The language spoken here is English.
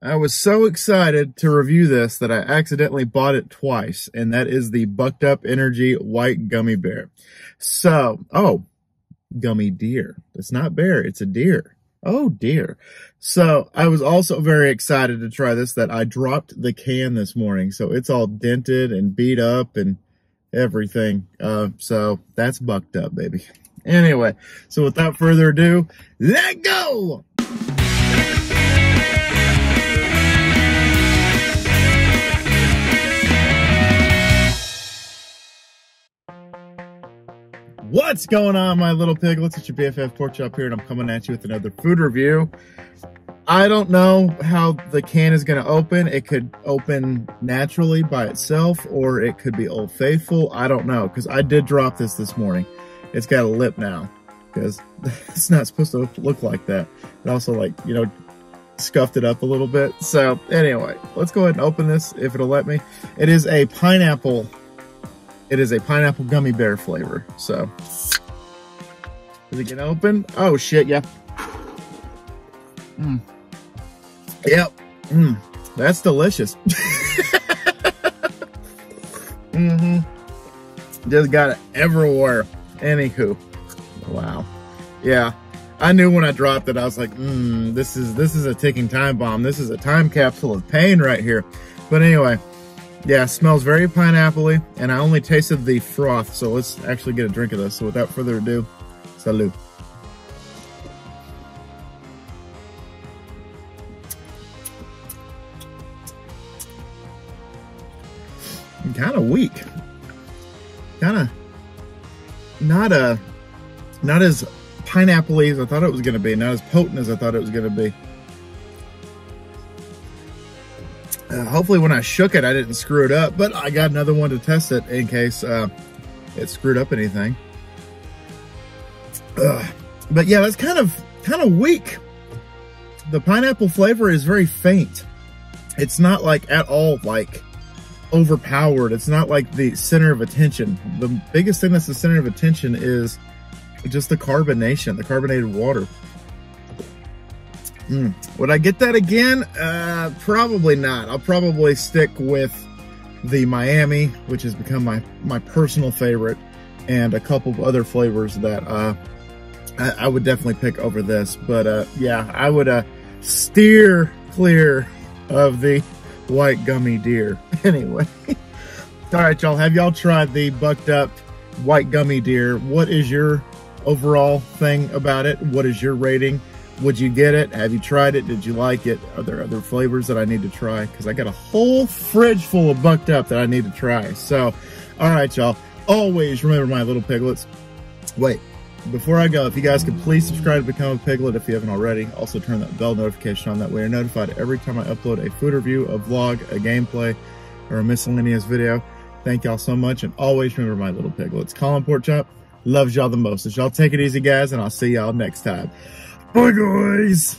I was so excited to review this that I accidentally bought it twice, and that is the Bucked Up Energy White Gummy Bear. So, oh, gummy deer. It's not bear, it's a deer. Oh dear. So I was also very excited to try this that I dropped the can this morning. So it's all dented and beat up and everything. So that's Bucked Up, baby. Anyway, so without further ado, let go! What's going on, my little piglets? It's your BFF Porkchop here, and I'm coming at you with another food review. I don't know how the can is going to open. It could open naturally by itself, or it could be Old Faithful. I don't know, because I did drop this morning. It's got a lip now, because it's not supposed to look like that. It also, like, you know, scuffed it up a little bit. So anyway, let's go ahead and open this, if it'll let me. It is a pineapple. It is a pineapple gummy bear flavor. So, is it gonna open? Oh shit, yeah. Mm. Yep. Mm. That's delicious. Mm-hmm. Just got it everywhere. Anywho. Wow. Yeah. I knew when I dropped it, I was like, this is a ticking time bomb. This is a time capsule of pain right here. But anyway. Yeah, it smells very pineapple-y, and I only tasted the froth, so let's actually get a drink of this. So without further ado, salud. Kind of weak. Kind of not as pineapple-y as I thought it was going to be, not as potent as I thought it was going to be. Hopefully when I shook it, I didn't screw it up, but I got another one to test it in case it screwed up anything. But yeah, that's kind of weak. The pineapple flavor is very faint. It's not like at all like overpowered. It's not like the center of attention. The biggest thing that's the center of attention is just the carbonation, the carbonated water. Mm. Would I get that again? Probably not. I'll probably stick with the Miami, which has become my personal favorite, and a couple of other flavors that I would definitely pick over this. But yeah, I would steer clear of the white gummy deer. Anyway, all right, y'all. Have y'all tried the Bucked Up White Gummy Deer? What is your overall thing about it? What is your rating? Would you get it? Have you tried it? Did you like it? Are there other flavors that I need to try? Because I got a whole fridge full of Bucked Up that I need to try. So, all right, y'all. Always remember, my little piglets. Wait, before I go, if you guys could please subscribe to Become a Piglet if you haven't already. Also, turn that bell notification on. That way you're notified every time I upload a food review, a vlog, a gameplay, or a miscellaneous video. Thank y'all so much. And always remember, my little piglets. Kollin Porkchop loves y'all the most. So y'all take it easy, guys, and I'll see y'all next time. Bye, guys.